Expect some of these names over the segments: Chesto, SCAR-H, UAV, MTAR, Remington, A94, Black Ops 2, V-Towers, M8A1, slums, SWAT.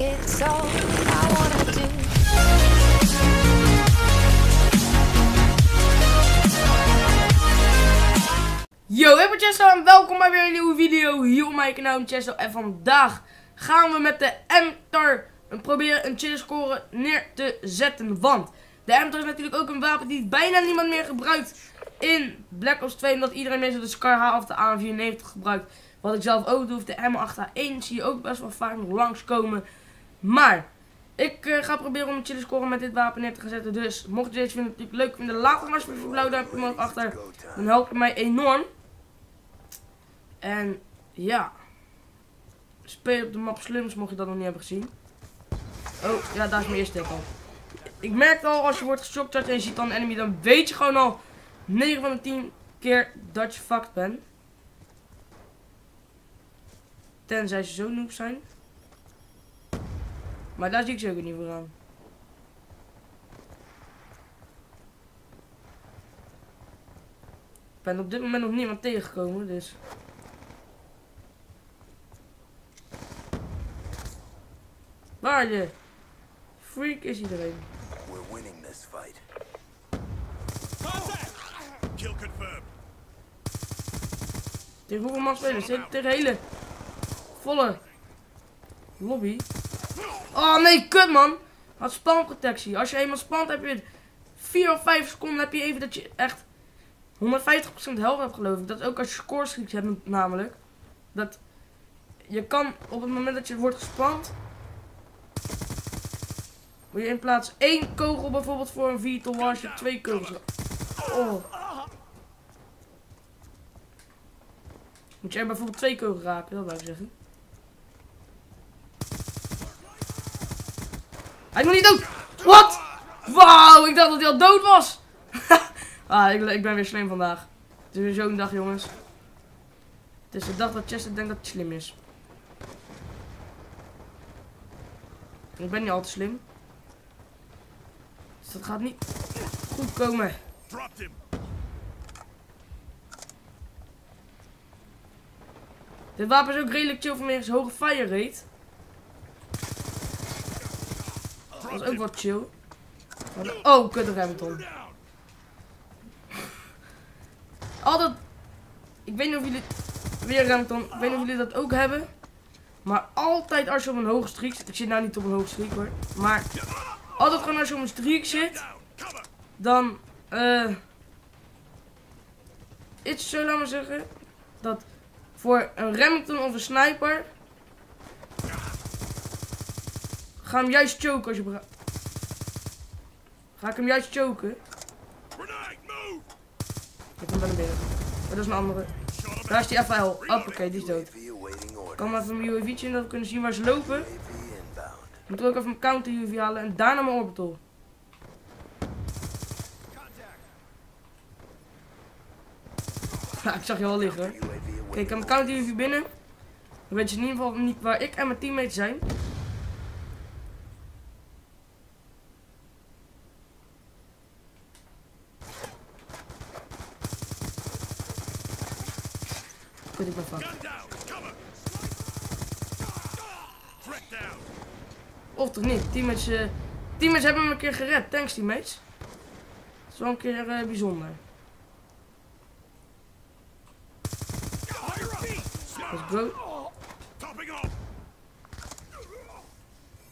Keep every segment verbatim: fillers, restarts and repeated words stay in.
It's all I wanna do. Yo, ik ben Chesto en welkom bij weer een nieuwe video hier op mijn kanaal Chesto. En vandaag gaan we met de M T A R proberen een chill score neer te zetten. Want de M T A R is natuurlijk ook een wapen die bijna niemand meer gebruikt in Black Ops twee. Omdat iedereen meestal de SCAR-H of de A vierennegentig gebruikt. Wat ik zelf ook doe, de M acht A één zie je ook best wel vaak nog langskomen. Maar ik uh, ga proberen om een chille score met dit wapen neer te gaan zetten. Dus mocht je deze video natuurlijk leuk vinden, laat dan alsjeblieft een blauw duimpje omhoog achter. Dan helpt het mij enorm. En ja, speel op de map slums, mocht je dat nog niet hebben gezien. Oh ja, daar is mijn eerste tip al. Ik merk al, als je wordt geschokt en je ziet dan een enemy, dan weet je gewoon al negen van de tien keer dat je fucked bent. Tenzij ze zo noob zijn. Maar daar zie ik ze ook niet voor aan. Ik ben op dit moment nog niemand tegengekomen, dus. Waar je? Freak is iedereen. We're winning this fight. Kill confirmed. Tegen hoeveel man spelen? Tegen de hele volle lobby. Oh nee, kut man. Had spawnprotectie. Als je eenmaal spant, heb je vier of vijf seconden. Heb je even dat je echt honderdvijftig procent helft hebt, geloof ik. Dat ook als je scoreschiks hebt, namelijk. Dat je kan op het moment dat je wordt gespant, moet je in plaats één kogel bijvoorbeeld voor een V-Towers twee kogels. Oh. Moet je er bijvoorbeeld twee kogels raken, dat wou ik zeggen. Hij moet niet dood! Wat? Wauw, ik dacht dat hij al dood was! ah, ik, ik ben weer slim vandaag. Het is weer zo'n dag, jongens. Het is de dag dat Chester denkt dat hij slim is. Ik ben niet al te slim. Dus dat gaat niet goed komen. Dit wapen is ook redelijk chill vanwege zijn hoge fire rate. Dat is ook wat chill. Oh, kut, Remington. Altijd. Ik weet niet of jullie. Weer Remington. Ik weet niet of jullie dat ook hebben. Maar altijd als je op een hoge streak zit. Ik zit nou niet op een hoge streak hoor. Maar. Altijd gewoon als je op een streak zit. Dan. Uh, iets zo, laat maar zeggen. Dat voor een Remington of een sniper. Ga hem juist choken als je. Ga ik hem juist choken? Ik kom naar binnen. Oh, dat is een andere. Daar is die F L. Oh, oké, die is dood. Ik kan maar even mijn U A V'tje in dat we kunnen zien waar ze lopen. Moet ook even mijn counter U A V halen en daarna mijn orbital. Ja, ik zag je al liggen. Oké, okay, ik heb mijn counter U A V binnen. Dan weet je in ieder geval niet waar ik en mijn teammates zijn. Ik ben vast. Of toch niet? Teammates, uh, teammates hebben hem een keer gered. Thanks, teammates. Dat is wel een keer uh, bijzonder. Let's go.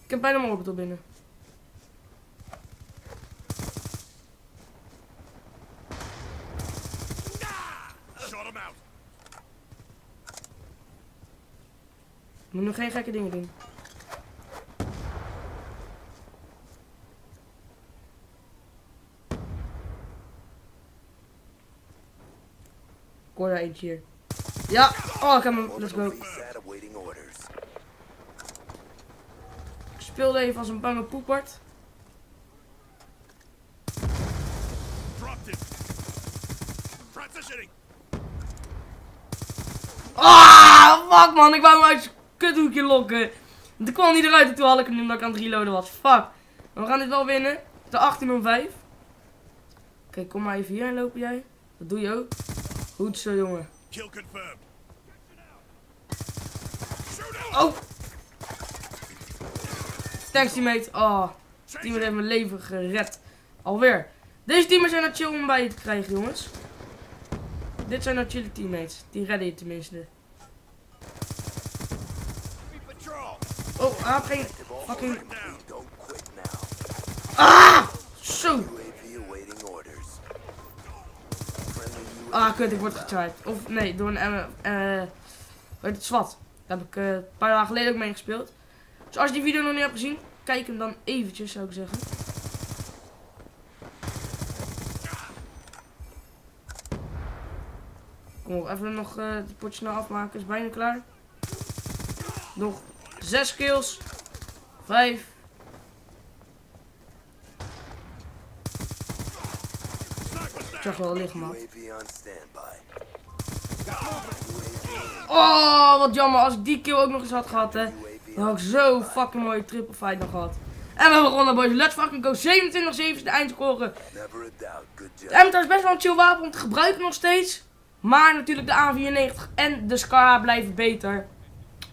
Ik heb bijna mijn orbital binnen. Ik moet nog geen gekke dingen doen. Ik hoor daar eentje hier. Ja! Oh, ik heb hem. Let's go. Ik speelde even als een bange poepert. Ah! Fuck man, ik wou hem uit kuthoekje lokken. Want ik kwam niet eruit en toen had ik hem nu omdat ik aan het reloaden was. Fuck. Maar we gaan dit wel winnen. De achttien nul vijf. Oké, okay, kom maar even hierheen lopen jij. Dat doe je ook. Goed zo, jongen. Oh. Thanks teammate. Oh, teammate heeft mijn leven gered. Alweer. Deze teammates zijn er chill om bij je te krijgen, jongens. Dit zijn nou chillen teammates. Die redden je tenminste. Oh, ah, geen fucking... Ah! Zo! Ah, kut, ik word getraaid. Of nee, door een... Uh, weet het, SWAT. Daar heb ik uh, een paar dagen geleden ook mee gespeeld. Dus als je die video nog niet hebt gezien, kijk hem dan eventjes, zou ik zeggen. Kom op, even nog uh, het potje snel afmaken. Is bijna klaar. Nog zes kills. Vijf. Ik zag wel liggen, man. Oh, wat jammer. Als ik die kill ook nog eens had gehad, hè. Dan had ik zo'n fucking mooie triple fight nog gehad. En we hebben gewonnen, boys. Let's fucking go. zevenentwintig zeven is de eindscore. De M TAR is best wel een chill wapen om te gebruiken nog steeds. Maar natuurlijk de A vierennegentig en de SCAR-H blijven beter.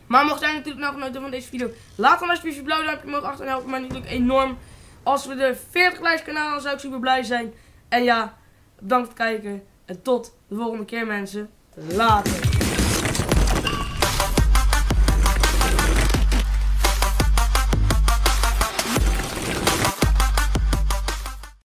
Maar mocht jij natuurlijk nog genoten hebben van deze video, laat dan alsjeblieft je blauw duimpje omhoog achter en help mij natuurlijk enorm. Als we de veertig likes kanaal, zou ik super blij zijn. En ja, bedankt voor het kijken. En tot de volgende keer, mensen. Later.